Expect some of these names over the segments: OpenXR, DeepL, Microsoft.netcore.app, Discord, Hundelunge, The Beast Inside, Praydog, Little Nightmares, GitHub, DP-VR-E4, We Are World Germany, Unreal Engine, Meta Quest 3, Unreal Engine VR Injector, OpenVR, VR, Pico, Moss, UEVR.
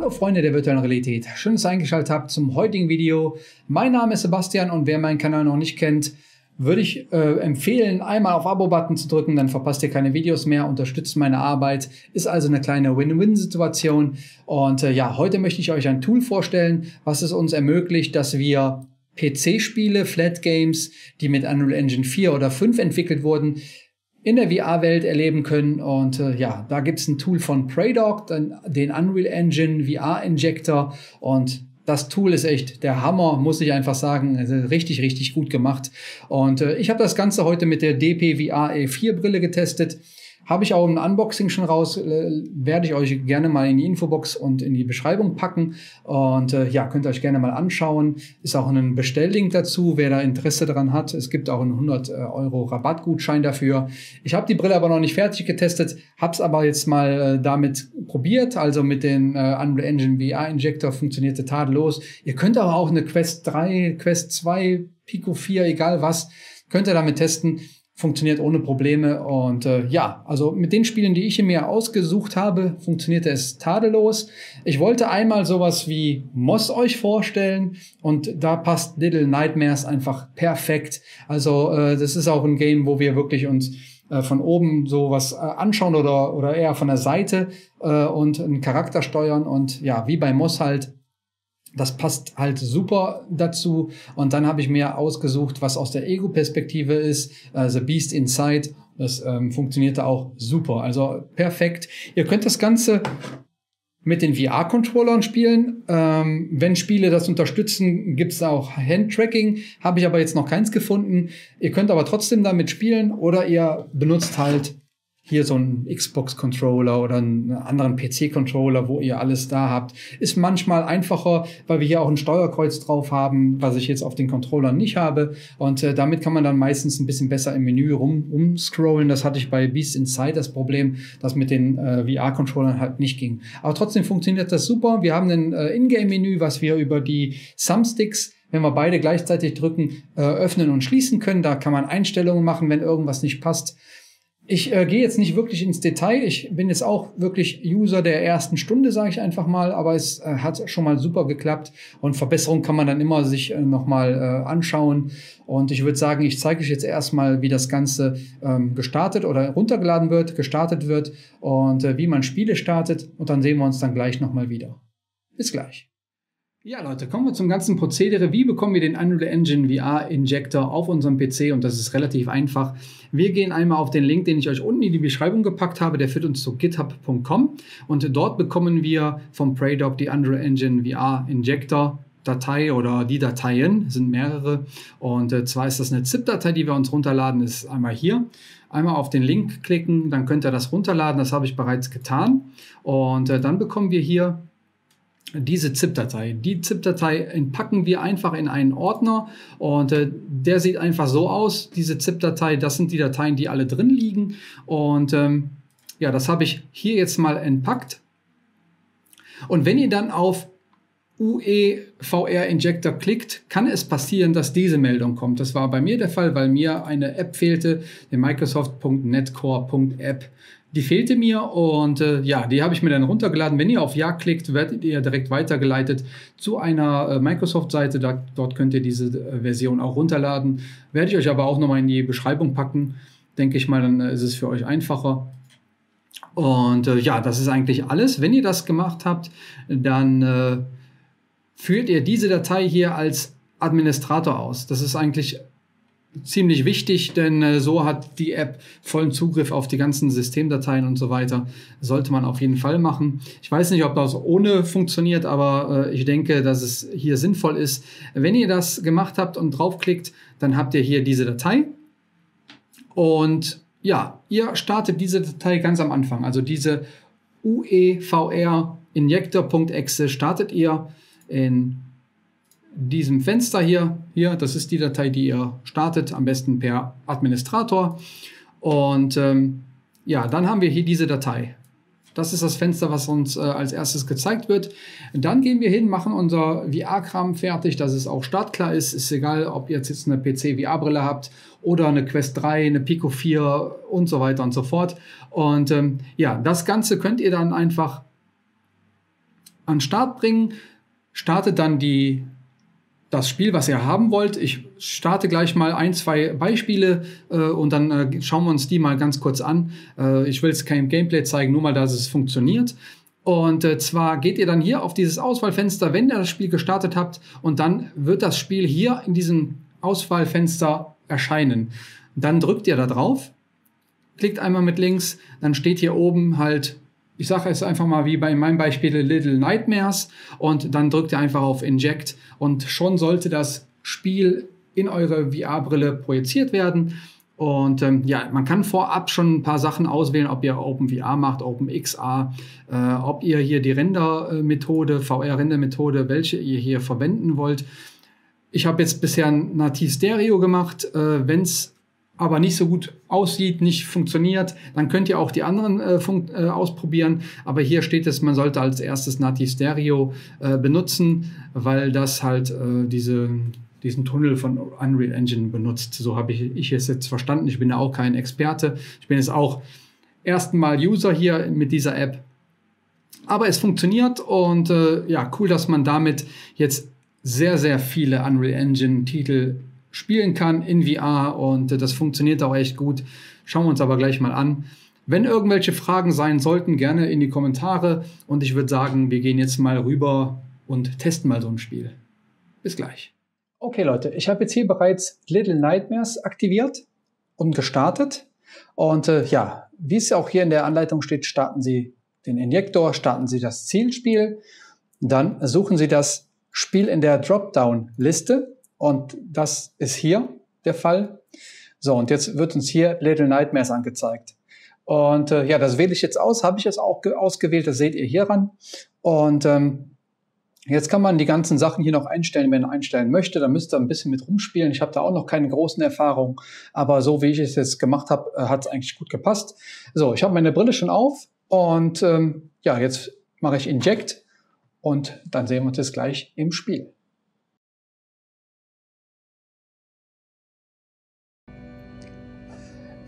Hallo Freunde der virtuellen Realität, schön, dass ihr eingeschaltet habt zum heutigen Video. Mein Name ist Sebastian und wer meinen Kanal noch nicht kennt, würde ich empfehlen, einmal auf Abo-Button zu drücken, dann verpasst ihr keine Videos mehr, unterstützt meine Arbeit, ist also eine kleine Win-Win-Situation. Und ja, heute möchte ich euch ein Tool vorstellen, was es uns ermöglicht, dass wir PC-Spiele, Flat-Games, die mit Unreal Engine 4 oder 5 entwickelt wurden, in der VR-Welt erleben können. Und ja, da gibt es ein Tool von Praydog, den Unreal Engine VR Injector, und das Tool ist echt der Hammer, muss ich einfach sagen. Also richtig, richtig gut gemacht. Und ich habe das Ganze heute mit der DP-VR-E4 Brille getestet. Habe ich auch ein Unboxing schon raus, werde ich euch gerne mal in die Infobox und in die Beschreibung packen. Und ja, könnt ihr euch gerne mal anschauen. Ist auch ein Bestelllink dazu, wer da Interesse daran hat. Es gibt auch einen 100 € Rabattgutschein dafür. Ich habe die Brille aber noch nicht fertig getestet, habe es aber jetzt mal damit probiert. Also mit den Unreal Engine VR Injector funktionierte tadellos. Ihr könnt aber auch eine Quest 3, Quest 2, Pico 4, egal was, könnt ihr damit testen. Funktioniert ohne Probleme. Und ja, also mit den Spielen, die ich mir ausgesucht habe, funktionierte es tadellos. Ich wollte einmal sowas wie Moss euch vorstellen und da passt Little Nightmares einfach perfekt. Also das ist auch ein Game, wo wir wirklich uns von oben so was anschauen oder eher von der Seite und einen Charakter steuern. Und ja, wie bei Moss halt, das passt halt super dazu. Und dann habe ich mir ausgesucht, was aus der Ego-Perspektive ist, The Beast Inside. Das funktionierte auch super, also perfekt. Ihr könnt das Ganze mit den VR-Controllern spielen. Wenn Spiele das unterstützen, gibt es auch Handtracking. Habe ich aber jetzt noch keins gefunden. Ihr könnt aber trotzdem damit spielen oder ihr benutzt halt hier so einen Xbox-Controller oder einen anderen PC-Controller, wo ihr alles da habt. Ist manchmal einfacher, weil wir hier auch ein Steuerkreuz drauf haben, was ich jetzt auf den Controllern nicht habe. Und damit kann man dann meistens ein bisschen besser im Menü rumscrollen. Das hatte ich bei Beast Inside das Problem, dass mit den VR-Controllern halt nicht ging. Aber trotzdem funktioniert das super. Wir haben ein Ingame-Menü, was wir über die Thumbsticks, wenn wir beide gleichzeitig drücken, öffnen und schließen können. Da kann man Einstellungen machen, wenn irgendwas nicht passt. Ich gehe jetzt nicht wirklich ins Detail. Ich bin jetzt auch wirklich User der ersten Stunde, sage ich einfach mal. Aber es hat schon mal super geklappt. Und Verbesserungen kann man dann immer sich nochmal anschauen. Und ich würde sagen, ich zeige euch jetzt erstmal, wie das Ganze gestartet oder runtergeladen wird, gestartet wird und wie man Spiele startet. Und dann sehen wir uns dann gleich nochmal wieder. Bis gleich. Ja Leute, kommen wir zum ganzen Prozedere. Wie bekommen wir den Unreal Engine VR Injector auf unserem PC? Und das ist relativ einfach. Wir gehen einmal auf den Link, den ich euch unten in die Beschreibung gepackt habe. Der führt uns zu github.com und dort bekommen wir vom Praydog die Unreal Engine VR Injector Datei oder die Dateien, sind mehrere. Und zwar ist das eine ZIP-Datei, die wir uns runterladen, ist einmal hier. Einmal auf den Link klicken, dann könnt ihr das runterladen. Das habe ich bereits getan. Und dann bekommen wir hier diese ZIP-Datei. Die ZIP-Datei entpacken wir einfach in einen Ordner und der sieht einfach so aus. Diese ZIP-Datei, das sind die Dateien, die alle drin liegen. Und ja, das habe ich hier jetzt mal entpackt. Und wenn ihr dann auf UEVR-Injector klickt, kann es passieren, dass diese Meldung kommt. Das war bei mir der Fall, weil mir eine App fehlte, die Microsoft.netcore.app. Die fehlte mir und ja, die habe ich mir dann runtergeladen. Wenn ihr auf Ja klickt, werdet ihr direkt weitergeleitet zu einer Microsoft-Seite. Dort könnt ihr diese Version auch runterladen. Werde ich euch aber auch nochmal in die Beschreibung packen. Denke ich mal, dann ist es für euch einfacher. Und ja, das ist eigentlich alles. Wenn ihr das gemacht habt, dann führt ihr diese Datei hier als Administrator aus. Das ist eigentlich ziemlich wichtig, denn so hat die App vollen Zugriff auf die ganzen Systemdateien und so weiter. Sollte man auf jeden Fall machen. Ich weiß nicht, ob das ohne funktioniert, aber ich denke, dass es hier sinnvoll ist. Wenn ihr das gemacht habt und draufklickt, dann habt ihr hier diese Datei. Und ja, ihr startet diese Datei ganz am Anfang. Also diese UEVR-Injector.exe startet ihr in diesem Fenster hier, das ist die Datei, die ihr startet, am besten per Administrator. Und ja, dann haben wir hier diese Datei. Das ist das Fenster, was uns als erstes gezeigt wird. Dann gehen wir hin, machen unser VR-Kram fertig, dass es auch startklar ist. Ist egal, ob ihr jetzt eine PC-VR-Brille habt oder eine Quest 3, eine Pico 4 und so weiter und so fort. Und ja, das Ganze könnt ihr dann einfach an den Start bringen, startet dann das Spiel, was ihr haben wollt. Ich starte gleich mal ein, zwei Beispiele und dann schauen wir uns die mal ganz kurz an. Ich will jetzt kein Gameplay zeigen, nur mal, dass es funktioniert. Und zwar geht ihr dann hier auf dieses Auswahlfenster, wenn ihr das Spiel gestartet habt, und dann wird das Spiel hier in diesem Auswahlfenster erscheinen. Dann drückt ihr da drauf, klickt einmal mit links, dann steht hier oben halt, ich sage es einfach mal wie bei meinem Beispiel Little Nightmares, und dann drückt ihr einfach auf Inject und schon sollte das Spiel in eure VR-Brille projiziert werden. Und ja, man kann vorab schon ein paar Sachen auswählen, ob ihr OpenVR macht, OpenXR, ob ihr hier die Render-Methode, VR-Render-Methode, welche ihr hier verwenden wollt. Ich habe jetzt bisher nativ Stereo gemacht. Wenn es aber nicht so gut aussieht, nicht funktioniert, dann könnt ihr auch die anderen ausprobieren. Aber hier steht es, man sollte als erstes nativ Stereo benutzen, weil das halt diesen Tunnel von Unreal Engine benutzt. So habe ich es jetzt verstanden. Ich bin ja auch kein Experte. Ich bin jetzt auch ersten Mal User hier mit dieser App. Aber es funktioniert und ja, cool, dass man damit jetzt sehr, sehr viele Unreal Engine Titel spielen kann in VR und das funktioniert auch echt gut. Schauen wir uns aber gleich mal an. Wenn irgendwelche Fragen sein sollten, gerne in die Kommentare und ich würde sagen, wir gehen jetzt mal rüber und testen mal so ein Spiel. Bis gleich. Okay Leute, ich habe jetzt hier bereits Little Nightmares aktiviert und gestartet und ja, wie es auch hier in der Anleitung steht, starten Sie den Injektor, starten Sie das Zielspiel, dann suchen Sie das Spiel in der Dropdown-Liste und das ist hier der Fall. So, und jetzt wird uns hier Little Nightmares angezeigt und ja, das wähle ich jetzt aus, habe ich jetzt auch ausgewählt, das seht ihr hier ran und jetzt kann man die ganzen Sachen hier noch einstellen, wenn man einstellen möchte. Da müsst ihr ein bisschen mit rumspielen. Ich habe da auch noch keine großen Erfahrungen, aber so wie ich es jetzt gemacht habe, hat es eigentlich gut gepasst. So, ich habe meine Brille schon auf und ja, jetzt mache ich Inject und dann sehen wir uns jetzt gleich im Spiel.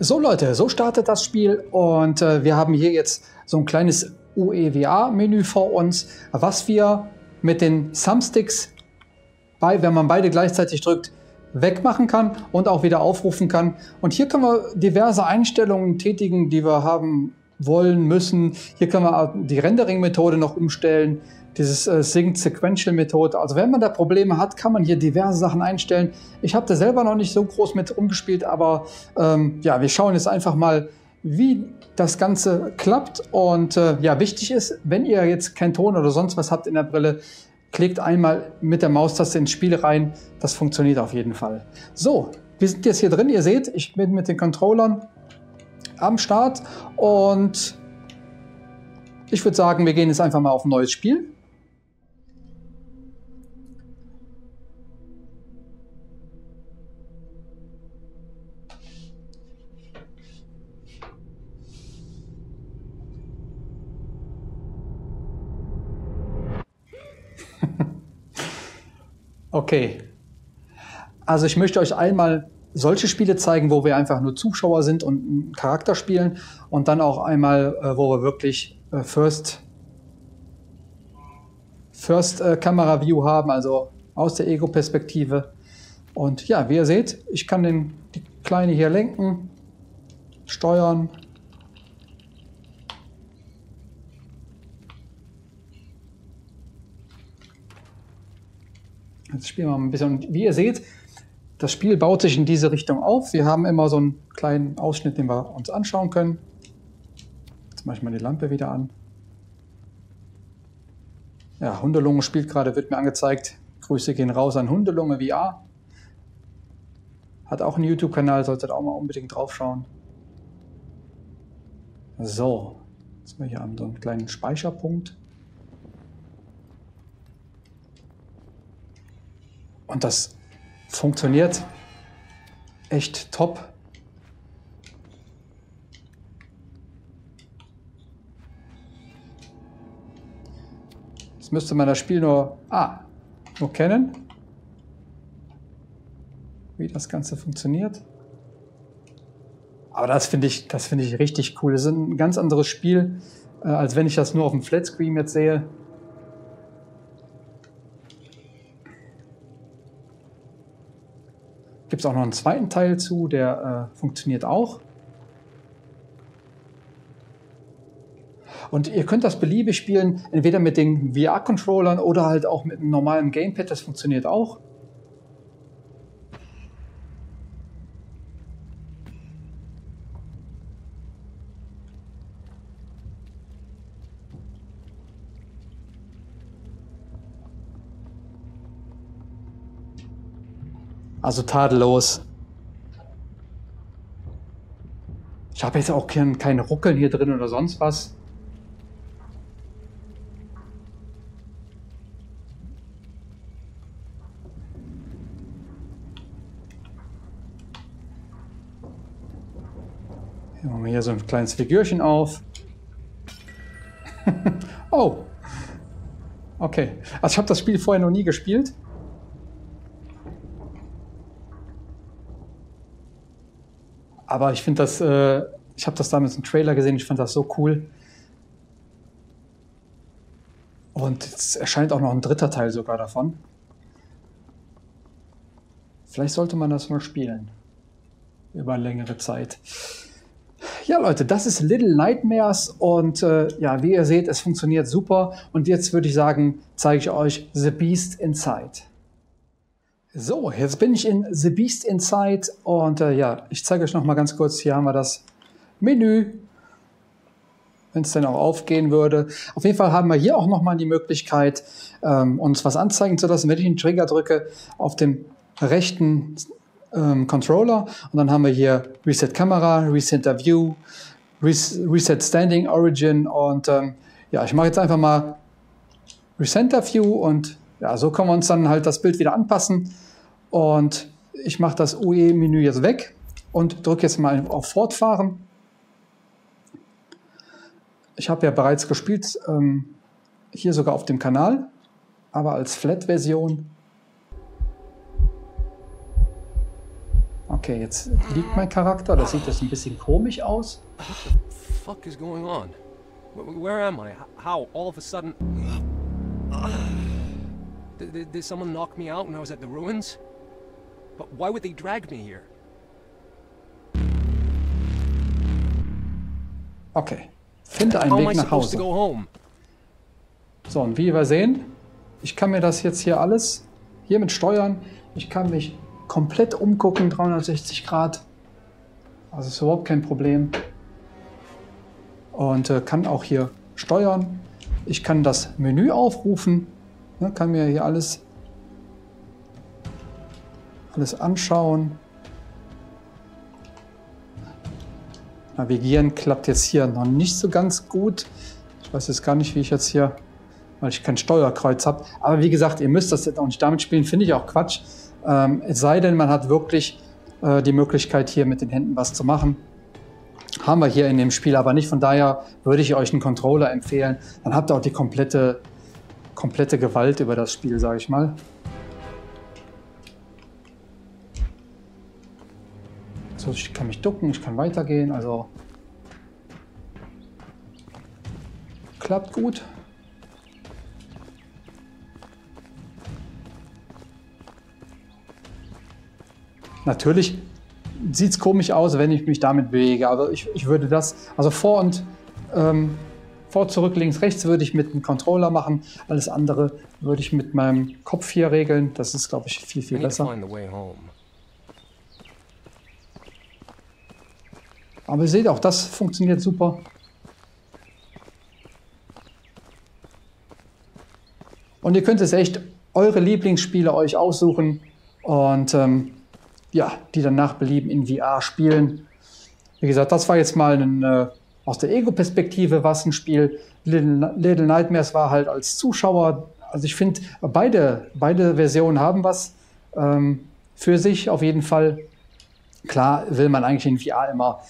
So Leute, so startet das Spiel und wir haben hier jetzt so ein kleines UEVR-Menü vor uns, was wir mit den Thumbsticks, wenn man beide gleichzeitig drückt, wegmachen kann und auch wieder aufrufen kann. Und hier können wir diverse Einstellungen tätigen, die wir haben wollen, müssen. Hier können wir die Rendering-Methode noch umstellen, dieses Sync-Sequential-Methode. Also wenn man da Probleme hat, kann man hier diverse Sachen einstellen. Ich habe da selber noch nicht so groß mit rumgespielt, aber ja, wir schauen jetzt einfach mal, wie das Ganze klappt. Und ja, wichtig ist, wenn ihr jetzt keinen Ton oder sonst was habt in der Brille, klickt einmal mit der Maustaste ins Spiel rein. Das funktioniert auf jeden Fall. So, wir sind jetzt hier drin. Ihr seht, ich bin mit den Controllern am Start und ich würde sagen, wir gehen jetzt einfach mal auf ein neues Spiel. Okay, also ich möchte euch einmal solche Spiele zeigen, wo wir einfach nur Zuschauer sind und einen Charakter spielen und dann auch einmal, wo wir wirklich First-Camera-View haben, also aus der Ego-Perspektive. Und ja, wie ihr seht, ich kann die Kleine hier lenken, steuern. Jetzt spielen wir mal ein bisschen. Und wie ihr seht, das Spiel baut sich in diese Richtung auf. Wir haben immer so einen kleinen Ausschnitt, den wir uns anschauen können. Jetzt mache ich mal die Lampe wieder an. Ja, Hundelunge spielt gerade, wird mir angezeigt. Grüße gehen raus an Hundelunge VR. Hat auch einen YouTube-Kanal, solltet auch mal unbedingt drauf schauen. So, jetzt sind wir hier an so einem kleinen Speicherpunkt. Und das funktioniert echt top. Jetzt müsste man das Spiel nur kennen, wie das Ganze funktioniert. Aber das finde ich richtig cool. Das ist ein ganz anderes Spiel, als wenn ich das nur auf dem Flatscreen jetzt sehe. Gibt es auch noch einen zweiten Teil zu, der funktioniert auch. Und ihr könnt das beliebig spielen, entweder mit den VR-Controllern oder halt auch mit einem normalen Gamepad, das funktioniert auch. Also tadellos. Ich habe jetzt auch kein Ruckeln hier drin oder sonst was. Hier machen wir hier so ein kleines Figürchen auf. Oh! Okay. Also ich habe das Spiel vorher noch nie gespielt. Aber ich finde das, ich habe das damals im Trailer gesehen, ich fand das so cool. Und jetzt erscheint auch noch ein dritter Teil sogar davon. Vielleicht sollte man das mal spielen. Über längere Zeit. Ja Leute, das ist Little Nightmares und ja, wie ihr seht, es funktioniert super. Und jetzt würde ich sagen, zeige ich euch The Beast Inside. So, jetzt bin ich in The Beast Inside und ja, ich zeige euch noch mal ganz kurz, hier haben wir das Menü, wenn es denn auch aufgehen würde. Auf jeden Fall haben wir hier auch noch mal die Möglichkeit, uns was anzeigen zu lassen, wenn ich den Trigger drücke auf dem rechten Controller. Und dann haben wir hier Reset Kamera, Reset the View, Reset Standing, Origin und ja, ich mache jetzt einfach mal Reset the View und ja, so können wir uns dann halt das Bild wieder anpassen und ich mache das UE-Menü jetzt weg und drücke jetzt mal auf Fortfahren. Ich habe ja bereits gespielt, hier sogar auf dem Kanal, aber als Flat-Version. Okay, jetzt liegt mein Charakter, das sieht jetzt ein bisschen komisch aus. What the fuck is going on? Where am I? How? All of a sudden... Did someone knock me out when I was at the ruins? But why would they drag me here? Okay. Finde einen Weg nach Hause. So, und wie wir sehen, ich kann mir das jetzt hier alles hiermit steuern. Ich kann mich komplett umgucken, 360 Grad. Also ist überhaupt kein Problem. Und kann auch hier steuern. Ich kann das Menü aufrufen. Kann mir hier alles anschauen. Navigieren klappt jetzt hier noch nicht so ganz gut. Ich weiß jetzt gar nicht, wie ich jetzt hier, weil ich kein Steuerkreuz habe. Aber wie gesagt, ihr müsst das jetzt auch nicht damit spielen, finde ich auch Quatsch. Es sei denn, man hat wirklich die Möglichkeit, hier mit den Händen was zu machen. Haben wir hier in dem Spiel aber nicht. Von daher würde ich euch einen Controller empfehlen. Dann habt ihr auch die komplette Gewalt über das Spiel, sage ich mal. So, ich kann mich ducken, ich kann weitergehen, also klappt gut. Natürlich sieht es komisch aus, wenn ich mich damit bewege, aber ich würde das, also vor, zurück, links, rechts würde ich mit dem Controller machen. Alles andere würde ich mit meinem Kopf hier regeln. Das ist, glaube ich, viel, viel besser. Aber ihr seht auch, das funktioniert super. Und ihr könnt jetzt echt eure Lieblingsspiele euch aussuchen und ja, die dann nach Belieben in VR spielen. Wie gesagt, das war jetzt mal ein... aus der Ego-Perspektive war es ein Spiel. Little Nightmares war halt als Zuschauer. Also ich finde, beide Versionen haben was für sich auf jeden Fall. Klar will man eigentlich in VR immer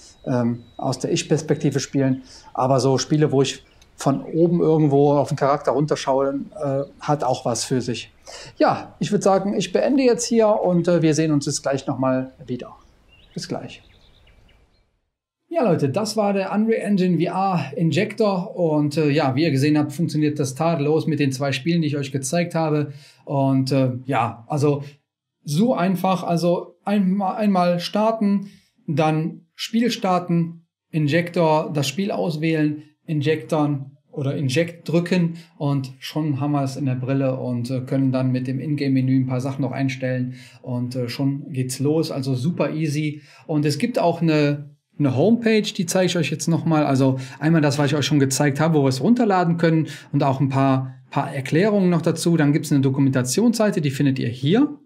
aus der Ich-Perspektive spielen. Aber so Spiele, wo ich von oben irgendwo auf den Charakter runterschaue, hat auch was für sich. Ja, ich würde sagen, ich beende jetzt hier und wir sehen uns jetzt gleich nochmal wieder. Bis gleich. Ja Leute, das war der Unreal Engine VR Injector und ja, wie ihr gesehen habt, funktioniert das tadellos mit den zwei Spielen, die ich euch gezeigt habe und ja, also So einfach, also einmal starten, dann Spiel starten, Injector, das Spiel auswählen, Injectern oder Inject drücken und schon haben wir es in der Brille und können dann mit dem Ingame-Menü ein paar Sachen noch einstellen und schon geht's los, also super easy. Und es gibt auch eine Homepage, die zeige ich euch jetzt nochmal, also einmal das, was ich euch schon gezeigt habe, wo wir es runterladen können und auch ein paar Erklärungen noch dazu. Dann gibt es eine Dokumentationsseite, die findet ihr hier.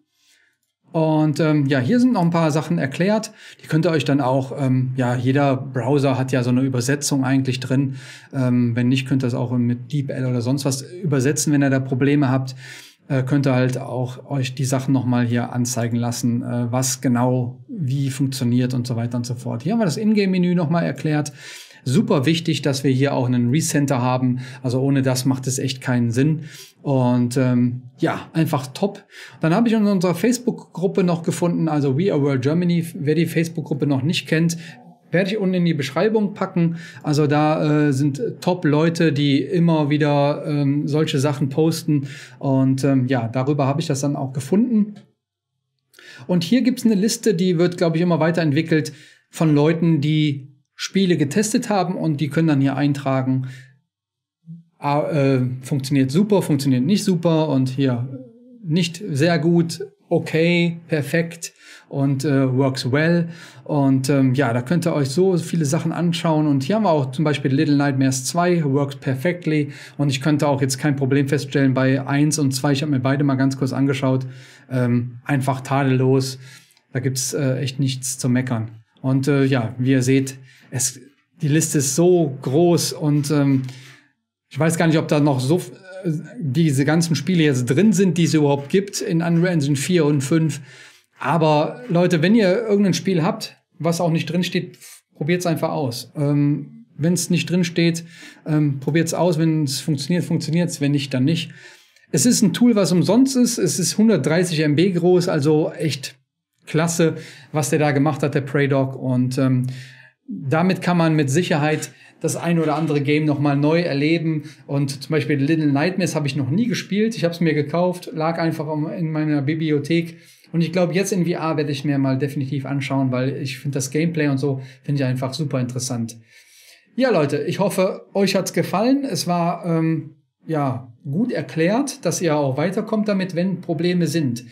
Und ja, hier sind noch ein paar Sachen erklärt. Die könnt ihr euch dann auch, ja, jeder Browser hat ja so eine Übersetzung eigentlich drin. Wenn nicht, könnt ihr das auch mit DeepL oder sonst was übersetzen, wenn ihr da Probleme habt. Könnt ihr halt auch euch die Sachen nochmal hier anzeigen lassen, was genau wie funktioniert und so weiter und so fort. Hier haben wir das Ingame-Menü nochmal erklärt. Super wichtig, dass wir hier auch einen Recenter haben. Also ohne das macht es echt keinen Sinn. Und ja, einfach top. Dann habe ich in unserer Facebook-Gruppe noch gefunden, also We Are World Germany. Wer die Facebook-Gruppe noch nicht kennt, werde ich unten in die Beschreibung packen. Also da sind Top-Leute, die immer wieder solche Sachen posten. Und ja, darüber habe ich das dann auch gefunden. Und hier gibt es eine Liste, die wird, glaube ich, immer weiterentwickelt von Leuten, die Spiele getestet haben und die können dann hier eintragen, funktioniert super, funktioniert nicht super und hier nicht sehr gut, okay, perfekt und works well. Und ja, da könnt ihr euch so viele Sachen anschauen. Und hier haben wir auch zum Beispiel Little Nightmares 2, works perfectly. Und ich könnte auch jetzt kein Problem feststellen bei 1 und 2. Ich habe mir beide mal ganz kurz angeschaut. Einfach tadellos. Da gibt es echt nichts zu meckern. Und ja, wie ihr seht, die Liste ist so groß und ich weiß gar nicht, ob da noch so diese ganzen Spiele jetzt drin sind, die es überhaupt gibt in Unreal Engine 4 und 5. Aber Leute, wenn ihr irgendein Spiel habt, was auch nicht drin steht, probiert es einfach aus. Wenn es nicht drin steht, probiert es aus. Wenn es funktioniert, funktioniert es. Wenn nicht, dann nicht. Es ist ein Tool, was umsonst ist. Es ist 130 MB groß, also echt klasse, was der da gemacht hat, der Praydog. Und damit kann man mit Sicherheit das ein oder andere Game nochmal neu erleben. Und zum Beispiel Little Nightmares habe ich noch nie gespielt. Ich habe es mir gekauft, lag einfach in meiner Bibliothek. Und ich glaube, jetzt in VR werde ich mir mal definitiv anschauen, weil ich finde das Gameplay und so, finde ich einfach super interessant. Ja, Leute, ich hoffe, euch hat es gefallen. Es war ja gut erklärt, dass ihr auch weiterkommt damit, wenn Probleme sind.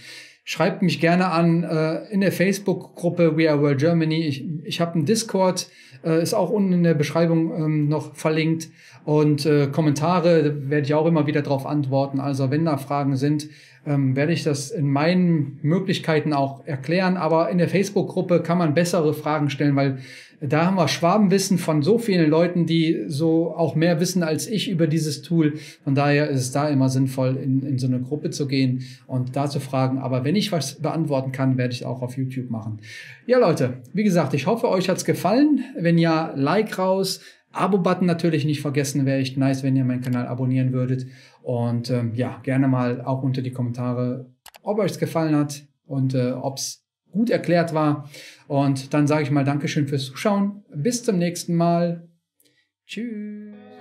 Schreibt mich gerne an in der Facebook-Gruppe We Are World Germany. Ich habe einen Discord, ist auch unten in der Beschreibung noch verlinkt. Und Kommentare werde ich auch immer wieder darauf antworten. Also wenn da Fragen sind, werde ich das in meinen Möglichkeiten auch erklären. Aber in der Facebook-Gruppe kann man bessere Fragen stellen, weil da haben wir Schwabenwissen von so vielen Leuten, die so auch mehr wissen als ich über dieses Tool. Von daher ist es da immer sinnvoll, in so eine Gruppe zu gehen und da zu fragen. Aber wenn ich was beantworten kann, werde ich es auch auf YouTube machen. Ja, Leute, wie gesagt, ich hoffe, euch hat es gefallen. Wenn ja, Like raus. Abo-Button natürlich nicht vergessen, wäre echt nice, wenn ihr meinen Kanal abonnieren würdet. Und ja, gerne mal auch unter die Kommentare, ob euch es gefallen hat und ob es gut erklärt war. Und dann sage ich mal Dankeschön fürs Zuschauen. Bis zum nächsten Mal. Tschüss.